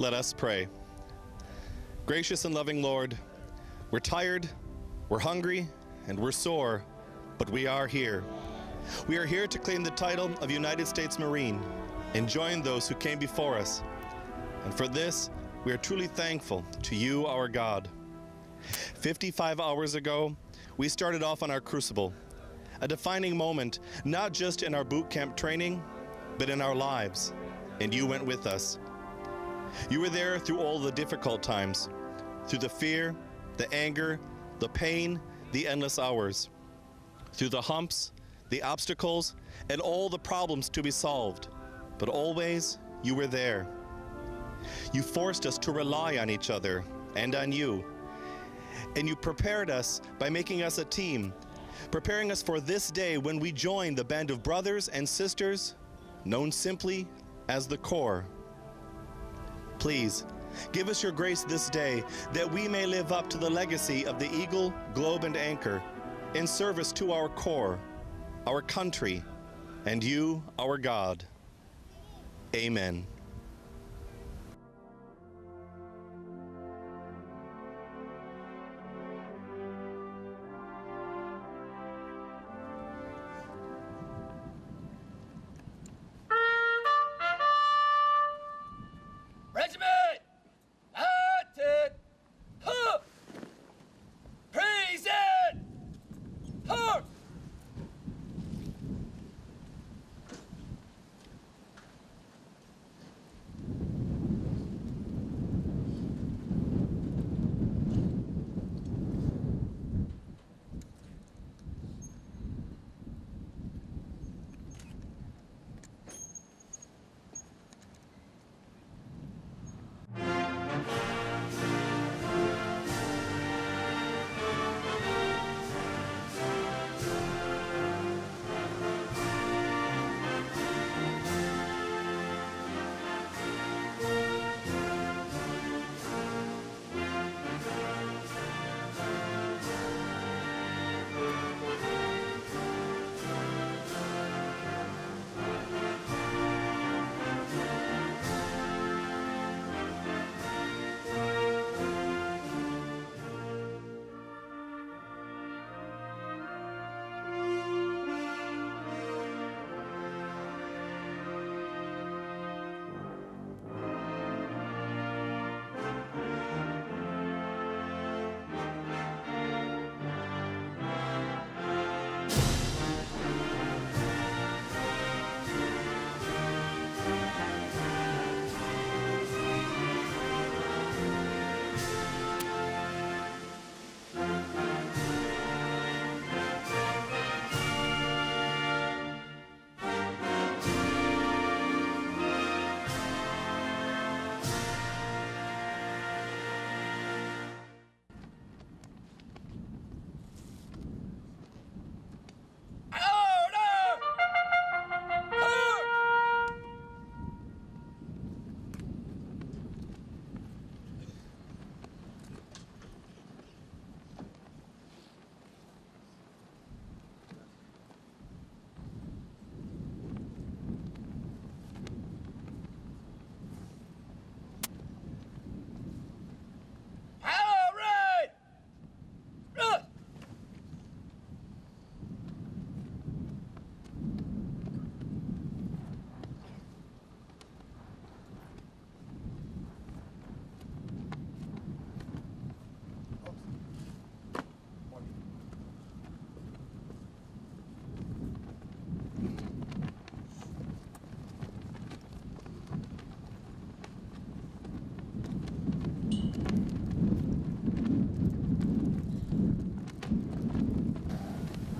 Let us pray. Gracious and loving Lord, we're tired, we're hungry, and we're sore, but we are here. We are here to claim the title of United States Marine and join those who came before us. And for this, we are truly thankful to you, our God. 55 hours ago, we started off on our Crucible, a defining moment, not just in our boot camp training, but in our lives, and you went with us. You were there through all the difficult times, through the fear, the anger, the pain, the endless hours, through the humps, the obstacles, and all the problems to be solved, but always you were there. You forced us to rely on each other and on you, and you prepared us by making us a team, preparing us for this day when we join the band of brothers and sisters known simply as the Corps. Please, give us your grace this day that we may live up to the legacy of the Eagle, Globe, and Anchor in service to our Corps, our country, and you, our God. Amen.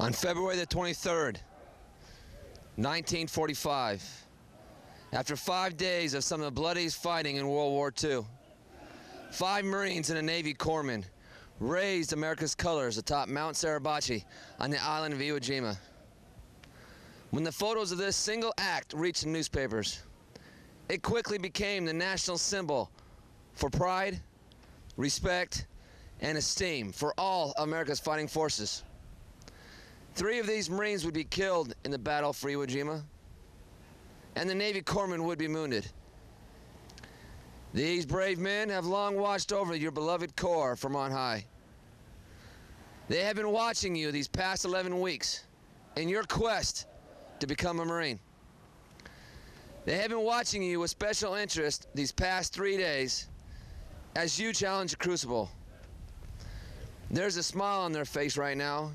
On February the 23rd, 1945, after 5 days of some of the bloodiest fighting in World War II, 5 Marines and a Navy corpsman raised America's colors atop Mount Suribachi on the island of Iwo Jima. When the photos of this single act reached the newspapers, it quickly became the national symbol for pride, respect, and esteem for all America's fighting forces. 3 of these Marines would be killed in the battle for Iwo Jima, and the Navy corpsman would be wounded. These brave men have long watched over your beloved corps from on high. They have been watching you these past 11 weeks in your quest to become a Marine. They have been watching you with special interest these past 3 days as you challenge the Crucible. There's a smile on their face right now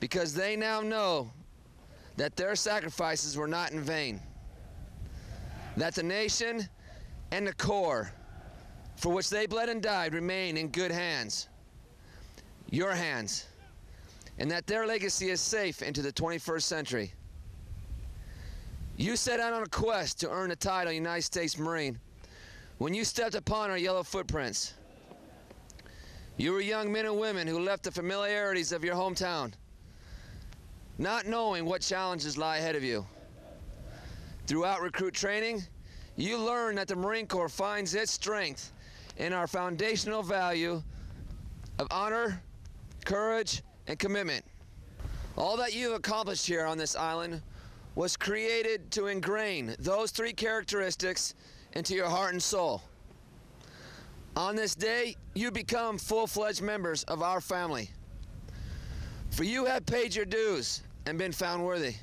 because they now know that their sacrifices were not in vain, that the nation and the corps for which they bled and died remain in good hands, your hands, and that their legacy is safe into the 21st century. You set out on a quest to earn the title United States Marine. When you stepped upon our yellow footprints, you were young men and women who left the familiarities of your hometown, not knowing what challenges lie ahead of you. Throughout recruit training, you learn that the Marine Corps finds its strength in our foundational value of honor, courage, and commitment. All that you have accomplished here on this island was created to ingrain those three characteristics into your heart and soul. On this day, you become full-fledged members of our family. For you have paid your dues and been found worthy.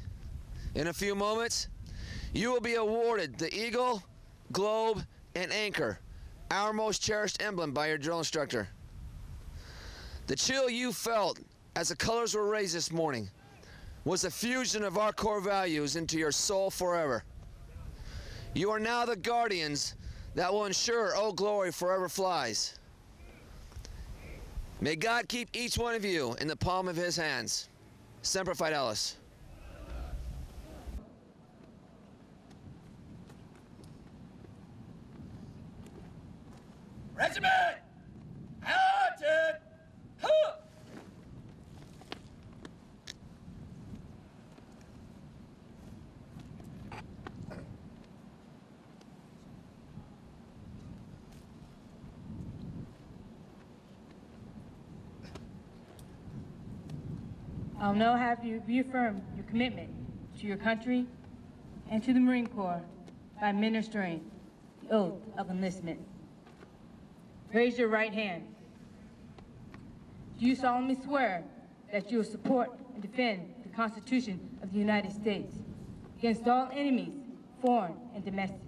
In a few moments, you will be awarded the Eagle, Globe, and Anchor, our most cherished emblem, by your drill instructor. The chill you felt as the colors were raised this morning was a fusion of our core values into your soul forever. You are now the guardians that will ensure old glory forever flies. May God keep each one of you in the palm of his hands. Semper Fidelis. Regiment! Halted! Huh! I'll now have you reaffirm your commitment to your country and to the Marine Corps by administering the oath of enlistment. Raise your right hand. Do you solemnly swear that you will support and defend the Constitution of the United States against all enemies, foreign and domestic,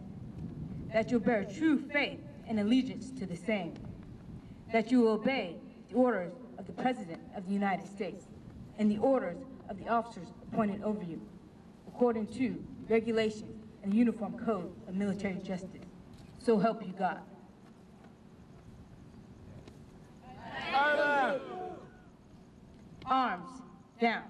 that you'll bear true faith and allegiance to the same, that you will obey the orders of the President of the United States and the orders of the officers appointed over you, according to regulations and the Uniform Code of Military Justice. So help you God. Arms down.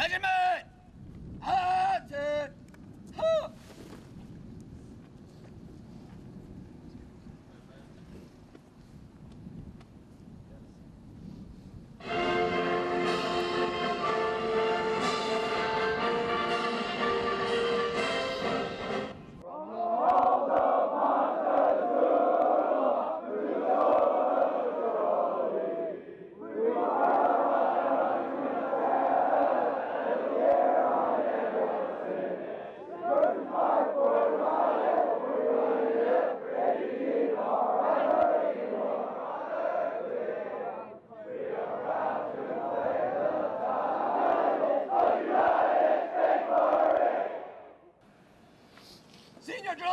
Regiment! Haunted! Huh!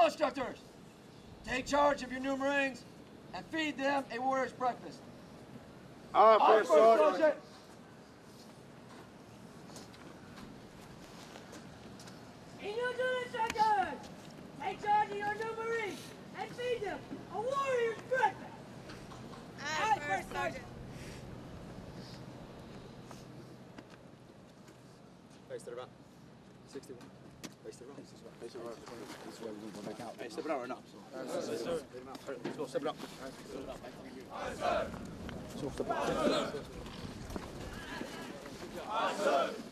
Instructors, take charge of your new Marines and feed them a warrior's breakfast. First sergeant. You new instructors, take charge of your new Marines and feed them a warrior's breakfast. Aye, first sergeant. Face the rock. 61. Hey, step it out or not? Yes, sir. Let's go, step it out. Aye, sir.